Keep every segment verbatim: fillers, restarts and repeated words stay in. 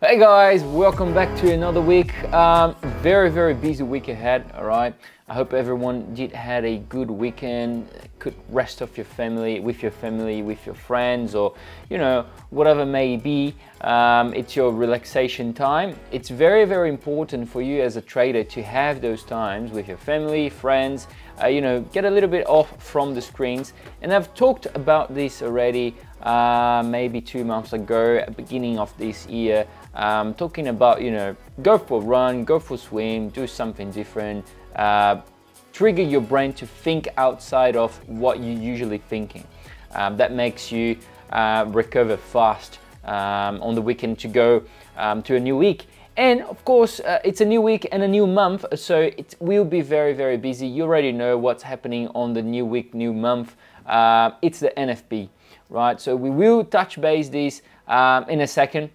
Hey guys, welcome back to another week. Um, very very busy week ahead. All right, I hope everyone did had a good weekend, could rest off your family with your family with your friends, or you know, whatever may be. Um, it's your relaxation time. It's very very important for you as a trader to have those times with your family, friends, uh, you know, get a little bit off from the screens. And I've talked about this already uh maybe two months ago at beginning of this year, um talking about, you know, go for a run, go for a swim, do something different, uh trigger your brain to think outside of what you're usually thinking. Um, that makes you uh, recover fast um, on the weekend to go um, to a new week. And of course, uh, it's a new week and a new month, so it will be very very busy. You already know what's happening on the new week, new month. Uh, it's the N F P, right? So we will touch base this um, in a second,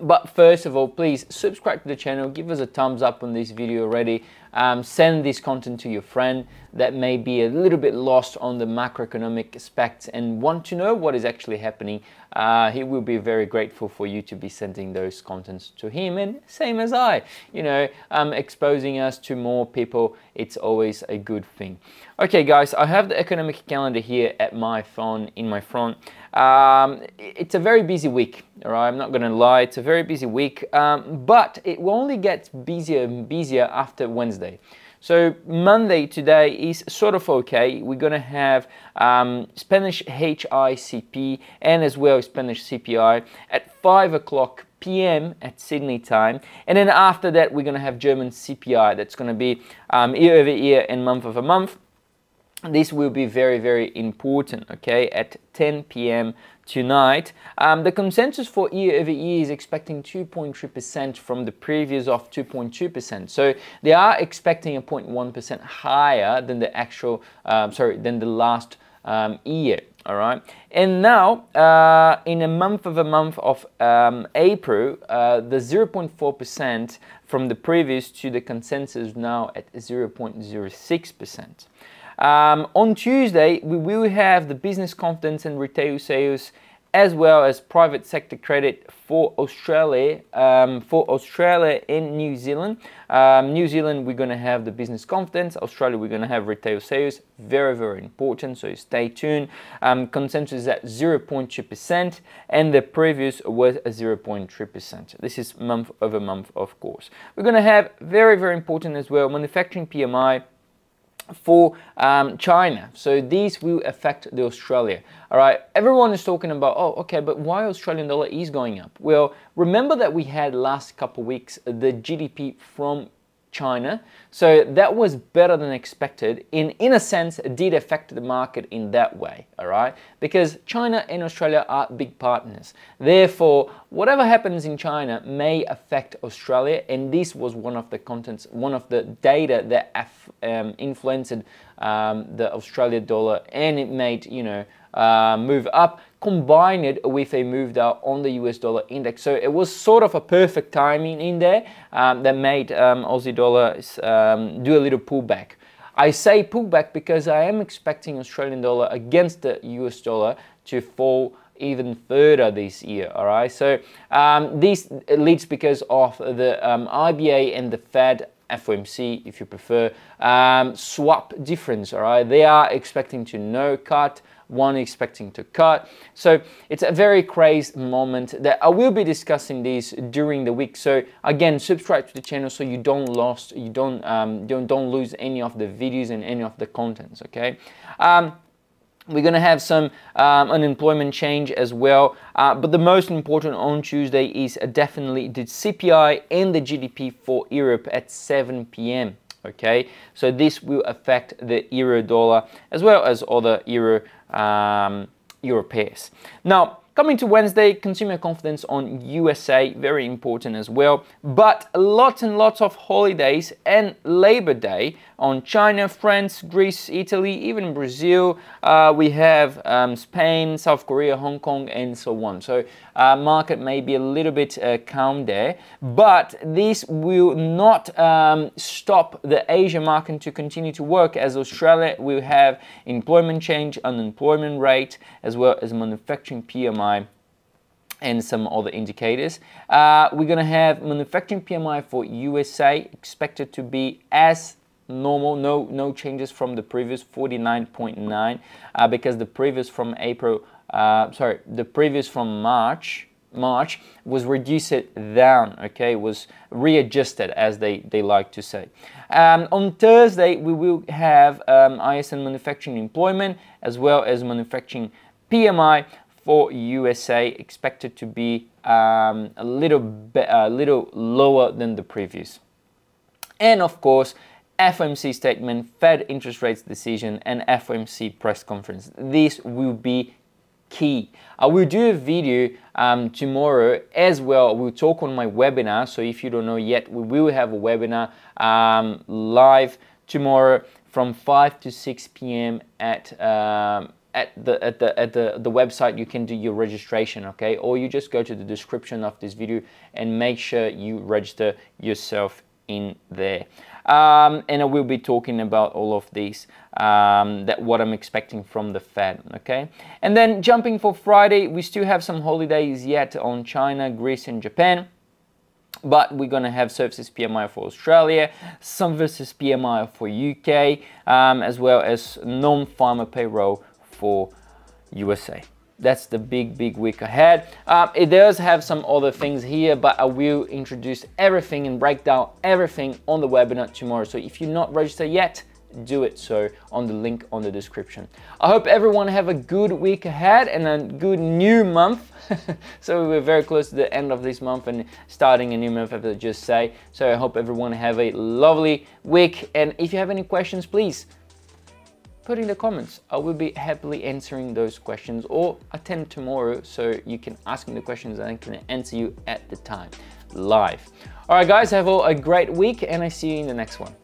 but first of all, please subscribe to the channel, give us a thumbs up on this video already, um, send this content to your friend that may be a little bit lost on the macroeconomic aspects and want to know what is actually happening. Uh, he will be very grateful for you to be sending those contents to him, and same as I, you know, um, exposing us to more people, it's always a good thing. Okay guys, I have the economic calendar here at my phone, in my front. Um, it's a very busy week, all right, I'm not gonna lie, it's a very busy week, um, but it will only get busier and busier after Wednesday. So Monday today is sort of okay. We're gonna have um, Spanish H I C P and as well Spanish C P I at five o'clock P M at Sydney time, and then after that we're gonna have German C P I. That's gonna be um, year over year and month over month. This will be very very important, okay, at ten P M tonight. Um, the consensus for year over year is expecting two point three percent from the previous of two point two percent, so they are expecting a zero point one percent higher than the actual um, sorry than the last um, year. All right, and now uh, in a month of a month of um, April, uh, the zero point four percent from the previous to the consensus now at zero point zero six percent. Um, on Tuesday, we will have the business confidence and retail sales, as well as private sector credit for Australia, um, for Australia and New Zealand. Um, New Zealand, we're going to have the business confidence. Australia, we're going to have retail sales. Very, very important. So stay tuned. Um, consensus is at zero point two percent, and the previous was zero point three percent. This is month over month, of course. We're going to have very, very important as well manufacturing P M I for um, China. So these will affect the Australia. All right, everyone is talking about, oh, okay, but why Australian dollar is going up? Well, remember that we had last couple weeks the G D P from China, so that was better than expected, and in a sense it did affect the market in that way, all right, because China and Australia are big partners. Therefore, whatever happens in China may affect Australia, and this was one of the contents, one of the data that um, influenced um, the Australian dollar, and it made, you know, uh, move up, combine it with a move down on the U S dollar index. So it was sort of a perfect timing in there um, that made um, Aussie dollars um, do a little pullback. I say pullback because I am expecting Australian dollar against the U S dollar to fall even further this year, all right? So um, this leads because of the um, I B A and the Fed, F O M C if you prefer, um, swap difference, all right? They are expecting to no cut, one expecting to cut. So it's a very crazy moment that I will be discussing this during the week. So again, subscribe to the channel so you don't lost, you don't, um, don't, don't lose any of the videos and any of the contents, okay? Um, We're going to have some um, unemployment change as well, uh, but the most important on Tuesday is definitely the C P I and the G D P for Europe at seven P M Okay, so this will affect the euro dollar as well as other euro um, euro pairs. Now, coming to Wednesday, consumer confidence on U S A, very important as well, but lots and lots of holidays and Labor Day on China, France, Greece, Italy, even Brazil. Uh, we have um, Spain, South Korea, Hong Kong, and so on. So uh, market may be a little bit uh, calm there, but this will not um, stop the Asia market to continue to work, as Australia will have employment change, unemployment rate, as well as manufacturing P M I and some other indicators. Uh, we're going to have manufacturing P M I for U S A expected to be as normal, no no changes from the previous forty-nine point nine, uh, because the previous from April, uh, sorry, the previous from March, March was reduced down, okay, was readjusted as they, they like to say. Um, on Thursday, we will have um, I S M manufacturing employment as well as manufacturing P M I for U S A expected to be um, a little bit, a little lower than the previous. And of course, F O M C statement, Fed interest rates decision and F O M C press conference. This will be key. I will do a video um, tomorrow as well. We'll talk on my webinar. So if you don't know yet, we will have a webinar um, live tomorrow from five to six P M at um, at the at the at the the website. You can do your registration, okay, or you just go to the description of this video and make sure you register yourself in there. Um, and I will be talking about all of these, um, that what I'm expecting from the Fed, okay? And then jumping for Friday, we still have some holidays yet on China, Greece and Japan, but we're gonna have services P M I for Australia, some services P M I for U K, um, as well as non-farmer payroll for U S A. That's the big, big week ahead. Um, it does have some other things here, but I will introduce everything and break down everything on the webinar tomorrow. So if you're not registered yet, do it so on the link on the description. I hope everyone have a good week ahead and a good new month. So we're very close to the end of this month and starting a new month, as I just say. So I hope everyone have a lovely week. And if you have any questions, please, put in the comments. I will be happily answering those questions or attend tomorrow so you can ask me the questions and I can answer you at the time live. All right guys, have all a great week and I see you in the next one.